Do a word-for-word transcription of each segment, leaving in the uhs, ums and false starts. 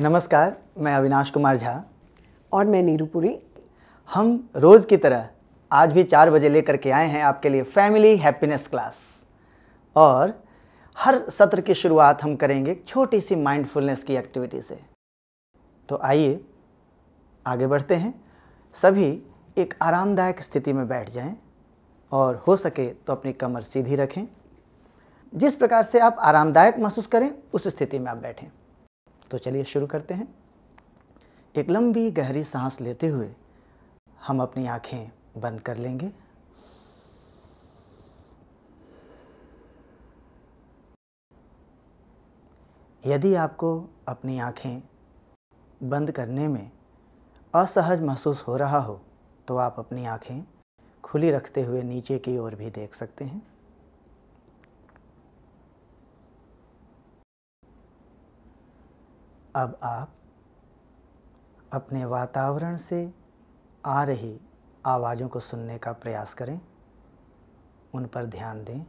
नमस्कार, मैं अविनाश कुमार झा और मैं नीरूपुरी। हम रोज़ की तरह आज भी चार बजे लेकर के आए हैं आपके लिए फैमिली हैप्पीनेस क्लास। और हर सत्र की शुरुआत हम करेंगे छोटी सी माइंडफुलनेस की एक्टिविटी से। तो आइए आगे बढ़ते हैं। सभी एक आरामदायक स्थिति में बैठ जाएं और हो सके तो अपनी कमर सीधी रखें। जिस प्रकार से आप आरामदायक महसूस करें उस स्थिति में आप बैठें। तो चलिए शुरू करते हैं। एक लंबी गहरी सांस लेते हुए हम अपनी आँखें बंद कर लेंगे। यदि आपको अपनी आँखें बंद करने में असहज महसूस हो रहा हो तो आप अपनी आँखें खुली रखते हुए नीचे की ओर भी देख सकते हैं। अब आप अपने वातावरण से आ रही आवाज़ों को सुनने का प्रयास करें, उन पर ध्यान दें।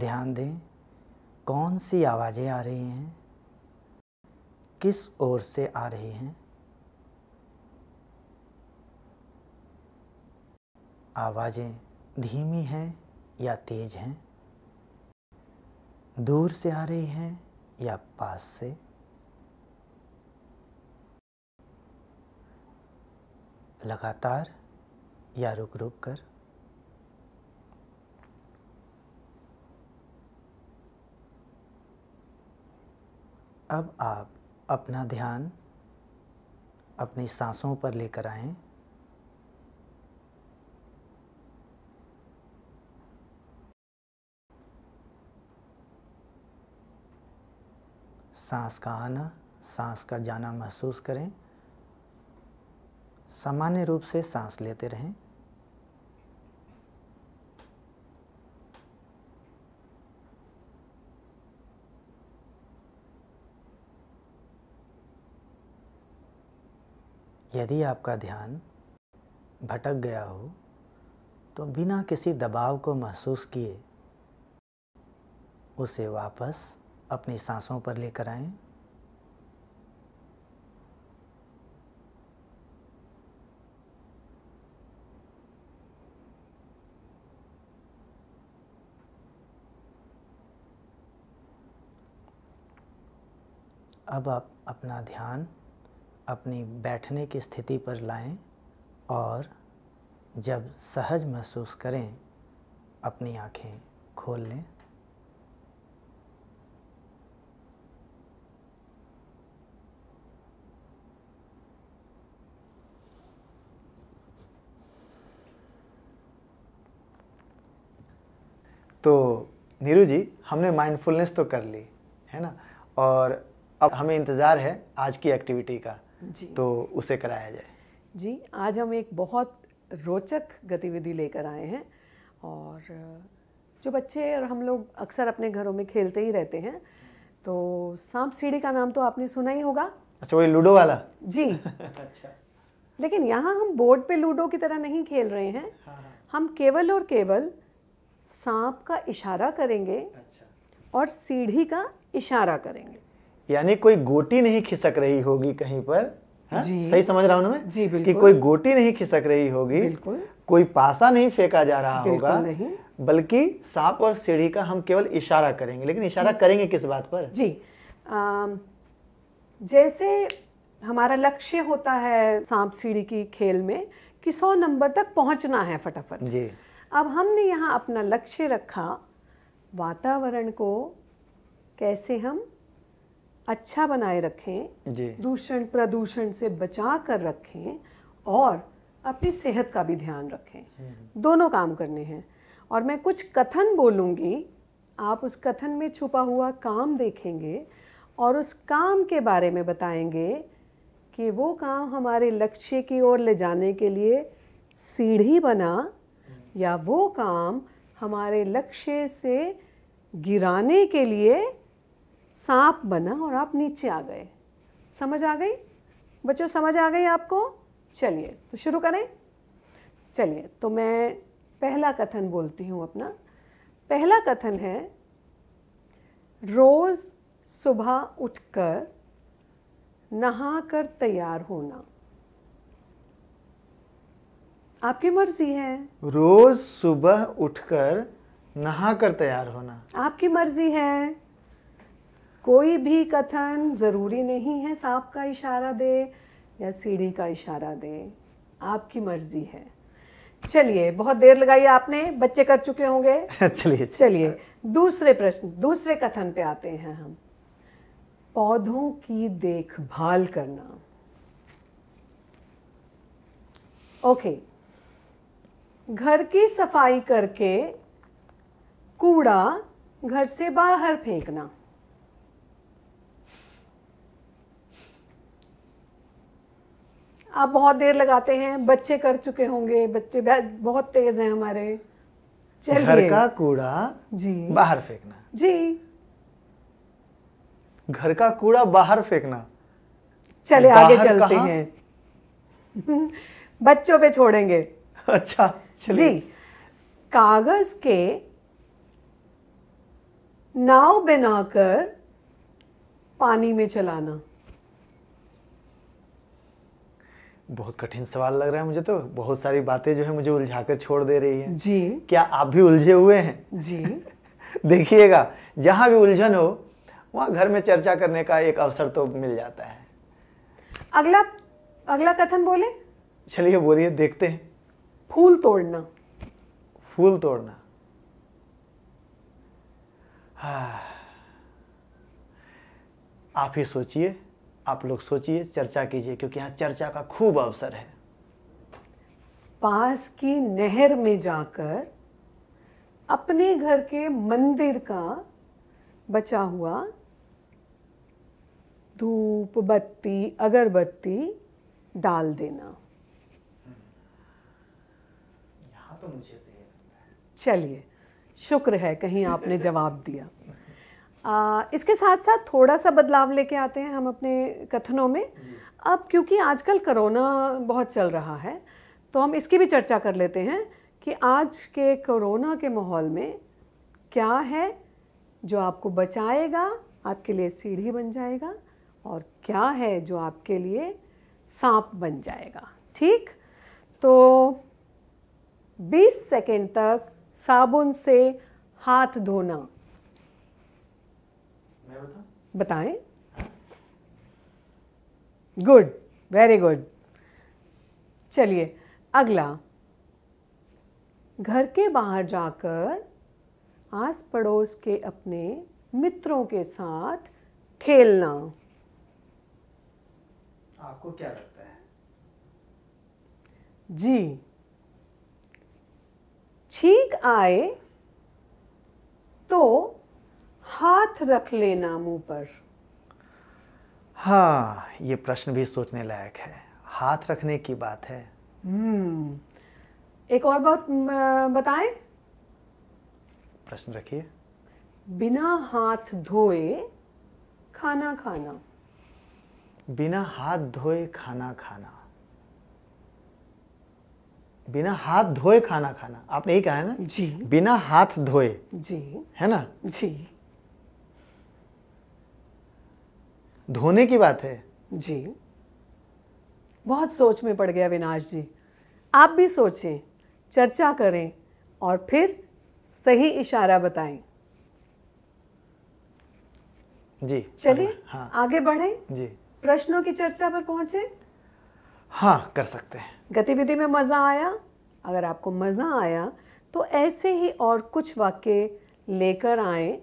ध्यान दें कौन सी आवाज़ें आ रही हैं, किस ओर से आ रही हैं। आवाज़ें धीमी हैं या तेज हैं, दूर से आ रही हैं या पास से। लगातार या रुक रुक कर। अब आप अपना ध्यान अपनी सांसों पर लेकर आएं। सांस का आना, सांस का जाना महसूस करें। सामान्य रूप से सांस लेते रहें। यदि आपका ध्यान भटक गया हो तो बिना किसी दबाव को महसूस किए उसे वापस अपनी सांसों पर लेकर आएं। अब आप अपना ध्यान अपनी बैठने की स्थिति पर लाएं और जब सहज महसूस करें अपनी आँखें खोल लें। तो नीरू जी, हमने माइंडफुलनेस तो कर ली है ना, और अब हमें इंतज़ार है आज की एक्टिविटी का जी। तो उसे कराया जाए जी। आज हम एक बहुत रोचक गतिविधि लेकर आए हैं और जो बच्चे और हम लोग अक्सर अपने घरों में खेलते ही रहते हैं। तो सांप सीढ़ी का नाम तो आपने सुना ही होगा। अच्छा, वही लूडो वाला जी। अच्छा, लेकिन यहाँ हम बोर्ड पे लूडो की तरह नहीं खेल रहे हैं। हाँ। हम केवल और केवल सांप का इशारा करेंगे। अच्छा। और सीढ़ी का इशारा करेंगे, यानी कोई गोटी नहीं खिसक रही होगी कहीं पर। हाँ? जी। सही समझ रहा हूँ ना मैं जी, कि कोई गोटी नहीं खिसक रही होगी, कोई पासा नहीं फेंका जा रहा होगा, बल्कि सांप और सीढ़ी का हम केवल इशारा करेंगे। लेकिन इशारा करेंगे किस बात पर जी? आ, जैसे हमारा लक्ष्य होता है सांप सीढ़ी की खेल में कि सौ नंबर तक पहुँचना है फटाफट जी। अब हमने यहाँ अपना लक्ष्य रखा वातावरण को कैसे हम अच्छा बनाए रखें, दूषण प्रदूषण से बचा कर रखें और अपनी सेहत का भी ध्यान रखें। दोनों काम करने हैं और मैं कुछ कथन बोलूँगी, आप उस कथन में छुपा हुआ काम देखेंगे और उस काम के बारे में बताएंगे कि वो काम हमारे लक्ष्य की ओर ले जाने के लिए सीढ़ी बना या वो काम हमारे लक्ष्य से गिराने के लिए सांप बना और आप नीचे आ गए। समझ आ गई बच्चों? समझ आ गई आपको? चलिए तो शुरू करें। चलिए तो मैं पहला कथन बोलती हूँ अपना। पहला कथन है, रोज़ सुबह उठकर नहा कर तैयार होना। आपकी मर्जी है, रोज़ सुबह उठकर नहा कर तैयार होना आपकी मर्जी है। कोई भी कथन ज़रूरी नहीं है सांप का इशारा दे या सीढ़ी का इशारा दे, आपकी मर्जी है। चलिए, बहुत देर लगाई आपने, बच्चे कर चुके होंगे। चलिए चलिए दूसरे प्रश्न, दूसरे कथन पे आते हैं हम। पौधों की देखभाल करना। ओके, घर की सफाई करके कूड़ा घर से बाहर फेंकना। आप बहुत देर लगाते हैं, बच्चे कर चुके होंगे, बच्चे बहुत तेज हैं हमारे। चलिए, घर का कूड़ा जी बाहर फेंकना। जी, घर का कूड़ा बाहर फेंकना। चले आगे चलते हैं, बच्चों पे छोड़ेंगे। अच्छा चलिए। जी, कागज के नाव बनाकर पानी में चलाना। बहुत कठिन सवाल लग रहा है मुझे तो। बहुत सारी बातें जो है मुझे उलझा कर छोड़ दे रही हैं। जी, क्या आप भी उलझे हुए हैं? जी देखिएगा, जहाँ भी उलझन हो वहाँ घर में चर्चा करने का एक अवसर तो मिल जाता है। अगला अगला कथन बोले? चलिए बोलिए, देखते हैं। फूल तोड़ना। फूल तोड़ना, हाँ। आप ही सोचिए, आप लोग सोचिए, चर्चा कीजिए, क्योंकि यहाँ चर्चा का खूब अवसर है। पास की नहर में जाकर अपने घर के मंदिर का बचा हुआ धूप बत्ती अगरबत्ती डाल देना। यहाँ तो मुझे तो ये लगता है। चलिए, शुक्र है कहीं आपने जवाब दिया। आ, इसके साथ साथ थोड़ा सा बदलाव लेके आते हैं हम अपने कथनों में। अब क्योंकि आजकल कोरोना बहुत चल रहा है, तो हम इसकी भी चर्चा कर लेते हैं कि आज के कोरोना के माहौल में क्या है जो आपको बचाएगा, आपके लिए सीढ़ी बन जाएगा, और क्या है जो आपके लिए सांप बन जाएगा। ठीक, तो बीस सेकंड तक साबुन से हाथ धोना। बताएं। Good, very good. चलिए अगला, घर के बाहर जाकर आस पड़ोस के अपने मित्रों के साथ खेलना। आपको क्या लगता है? जी, छींक आए तो हाथ रख लेना मुंह पर। हाँ, ये प्रश्न भी सोचने लायक है, हाथ रखने की बात है। हम्म, एक और बात बताएं। प्रश्न रखिए। बिना हाथ धोए खाना खाना। बिना हाथ धोए खाना खाना, बिना हाथ धोए खाना खाना आपने ही कहा है ना? जी, बिना हाथ धोए। जी, है ना? जी, धोने की बात है। जी, बहुत सोच में पड़ गया अविनाश जी। आप भी सोचें, चर्चा करें और फिर सही इशारा बताएं। जी चलिए, हाँ। आगे बढ़ें जी, प्रश्नों की चर्चा पर पहुंचे। हाँ, कर सकते हैं। गतिविधि में मज़ा आया? अगर आपको मज़ा आया तो ऐसे ही और कुछ वाक्य लेकर आएं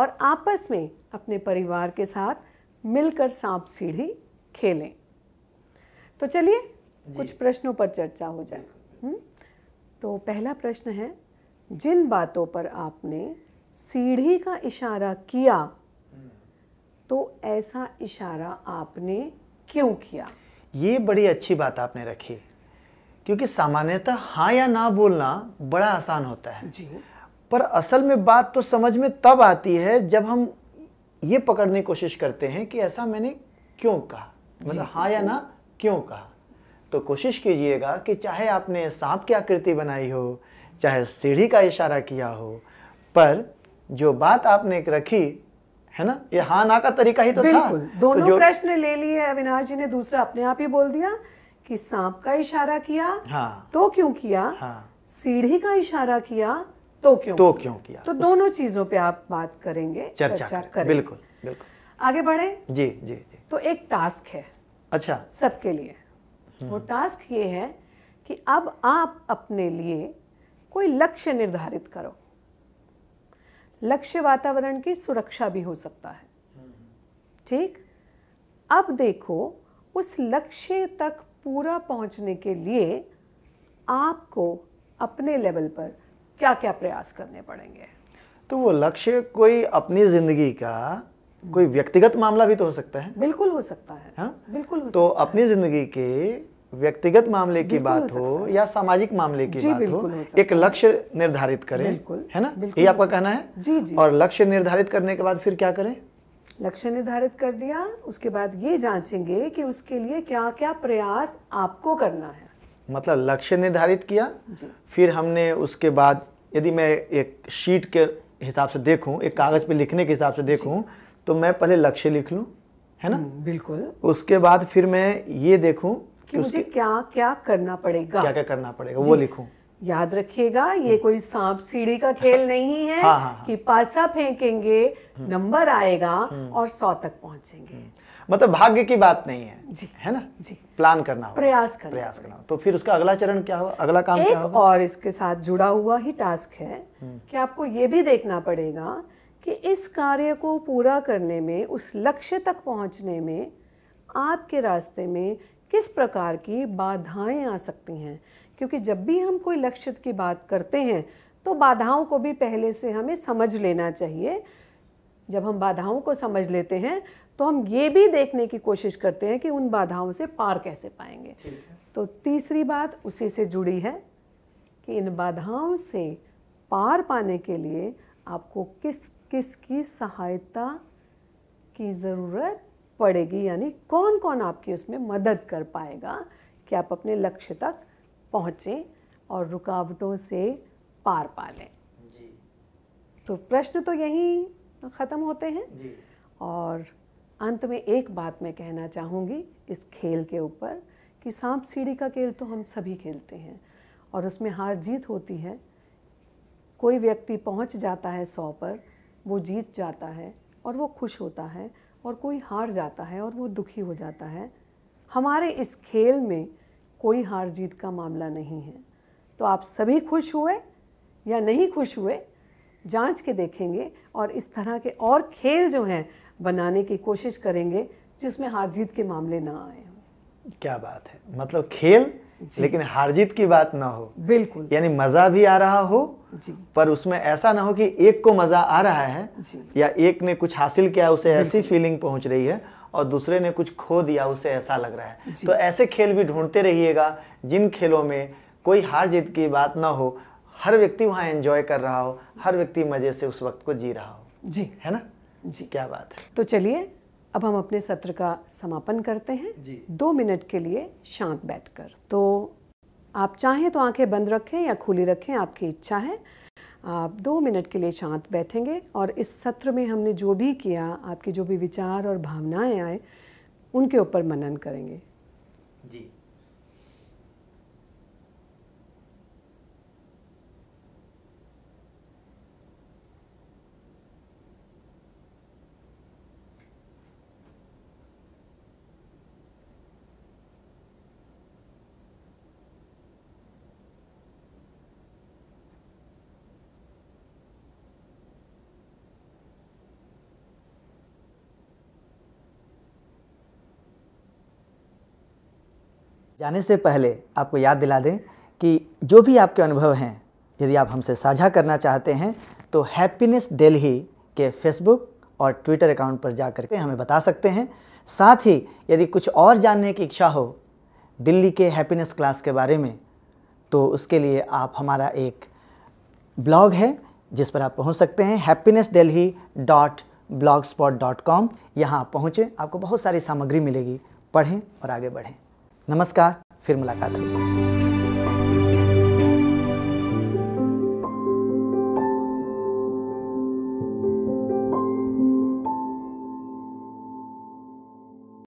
और आपस में अपने परिवार के साथ मिलकर सांप सीढ़ी खेलें। तो चलिए, कुछ प्रश्नों पर चर्चा हो जाए। तो पहला प्रश्न है, जिन बातों पर आपने सीढ़ी का इशारा किया तो ऐसा इशारा आपने क्यों किया? ये बड़ी अच्छी बात आपने रखी, क्योंकि सामान्यतः हाँ या ना बोलना बड़ा आसान होता है जी। पर असल में बात तो समझ में तब आती है जब हम ये पकड़ने की कोशिश करते हैं कि ऐसा मैंने क्यों कहा, मतलब हाँ या ना क्यों कहा। तो कोशिश कीजिएगा कि चाहे आपने सांप की आकृति बनाई हो, चाहे सीढ़ी का इशारा किया हो, पर जो बात आपने रखी है ना, ये हाँ ना का तरीका ही तो था। दोनों तो प्रश्न ले लिए अविनाश जी ने, दूसरा अपने आप ही बोल दिया कि सांप का इशारा किया हाँ, तो क्यों किया हाँ, सीढ़ी का इशारा किया तो क्यों तो क्यों किया, तो दोनों चीजों पे आप बात करेंगे, चर्चा, चर्चा करें। बिल्कुल बिल्कुल आगे बढ़े जी, जी जी। तो एक टास्क है अच्छा सबके लिए, वो टास्क ये है कि अब आप अपने लिए कोई लक्ष्य निर्धारित करो। लक्ष्य वातावरण की सुरक्षा भी हो सकता है, ठीक। अब देखो उस लक्ष्य तक पूरा पहुंचने के लिए आपको अपने लेवल पर क्या क्या प्रयास करने पड़ेंगे। तो वो लक्ष्य कोई अपनी जिंदगी का कोई व्यक्तिगत मामला भी तो हो सकता है। बिल्कुल हो सकता है, हा? बिल्कुल हो तो सकता अपनी है। जिंदगी के व्यक्तिगत मामले की बात हो, हो या सामाजिक मामले की बात हो, हो एक लक्ष्य निर्धारित करें, है ना, ये आपका कहना है जी जी। और लक्ष्य निर्धारित करने के बाद फिर क्या करें? लक्ष्य निर्धारित कर दिया, उसके बाद ये जांचेंगे कि उसके लिए क्या क्या प्रयास आपको करना है। मतलब लक्ष्य निर्धारित किया, फिर हमने उसके बाद यदि मैं एक शीट के हिसाब से देखूं, एक कागज पे लिखने के हिसाब से देखूं, तो मैं पहले लक्ष्य लिख लूं, है ना, बिल्कुल। उसके बाद फिर मैं ये देखूं कि मुझे क्या क्या करना पड़ेगा, क्या क्या करना पड़ेगा वो लिखूं। याद रखिएगा ये कोई सांप सीढ़ी का खेल नहीं है हाँ, हाँ, कि पासा फेंकेंगे नंबर आएगा और सौ तक पहुंचेंगे। मतलब भाग्य की बात नहीं है जी, है ना जी। प्लान करना होगा, प्रयास करना, प्रयास करना। तो फिर उसका अगला चरण क्या होगा, अगला काम क्या होगा? और इसके साथ जुड़ा हुआ ही टास्क है कि आपको ये भी देखना पड़ेगा कि इस कार्य को पूरा करने में, उस लक्ष्य तक पहुंचने में आपके रास्ते में किस प्रकार की बाधाएं आ सकती हैं, क्योंकि जब भी हम कोई लक्ष्य की बात करते हैं तो बाधाओं को भी पहले से हमें समझ लेना चाहिए। जब हम बाधाओं को समझ लेते हैं तो हम ये भी देखने की कोशिश करते हैं कि उन बाधाओं से पार कैसे पाएंगे। तो तीसरी बात उसी से जुड़ी है कि इन बाधाओं से पार पाने के लिए आपको किस किस की सहायता की ज़रूरत पड़ेगी, यानी कौन कौन आपकी उसमें मदद कर पाएगा कि आप अपने लक्ष्य तक पहुँचें और रुकावटों से पार पा लें। तो प्रश्न तो यहीं ख़त्म होते हैं जी। और अंत में एक बात मैं कहना चाहूँगी इस खेल के ऊपर कि सांप सीढ़ी का खेल तो हम सभी खेलते हैं और उसमें हार जीत होती है। कोई व्यक्ति पहुँच जाता है सौ पर, वो जीत जाता है और वो खुश होता है, और कोई हार जाता है और वो दुखी हो जाता है। हमारे इस खेल में कोई हार जीत का मामला नहीं है। तो आप सभी खुश हुए या नहीं खुश हुए जांच के देखेंगे और इस तरह के और खेल जो हैं बनाने की कोशिश करेंगे जिसमें हार जीत के मामले ना आए। क्या बात है, मतलब खेल लेकिन हार जीत की बात ना हो। बिल्कुल, यानी मजा भी आ रहा हो जी, पर उसमें ऐसा ना हो कि एक को मजा आ रहा है या एक ने कुछ हासिल किया उसे ऐसी फीलिंग पहुंच रही है और दूसरे ने कुछ खो दिया उसे ऐसा लग रहा है। तो ऐसे खेल भी ढूंढते रहिएगा जिन खेलों में कोई हार जीत की बात ना हो, हर व्यक्ति वहाँ एंजॉय कर रहा हो, हर व्यक्ति मजे से उस वक्त को जी रहा हो जी, है ना जी। क्या बात है। तो चलिए अब हम अपने सत्र का समापन करते हैं जी। दो मिनट के लिए शांत बैठकर। तो आप चाहें तो आंखें बंद रखें या खुली रखें, आपकी इच्छा है। आप दो मिनट के लिए शांत बैठेंगे और इस सत्र में हमने जो भी किया, आपके जो भी विचार और भावनाएं आए, उनके ऊपर मनन करेंगे जी। जाने से पहले आपको याद दिला दें कि जो भी आपके अनुभव हैं यदि आप हमसे साझा करना चाहते हैं तो हैप्पीनेस दिल्ली के फेसबुक और ट्विटर अकाउंट पर जा करके हमें बता सकते हैं। साथ ही यदि कुछ और जानने की इच्छा हो दिल्ली के हैप्पीनेस क्लास के बारे में, तो उसके लिए आप हमारा एक ब्लॉग है जिस पर आप पहुंच सकते हैं, happiness Delhi dot blogspot dot com. यहाँ आप पहुँचें, आपको बहुत सारी सामग्री मिलेगी, पढ़ें और आगे बढ़ें। नमस्कार। फिर मुलाकात होगी।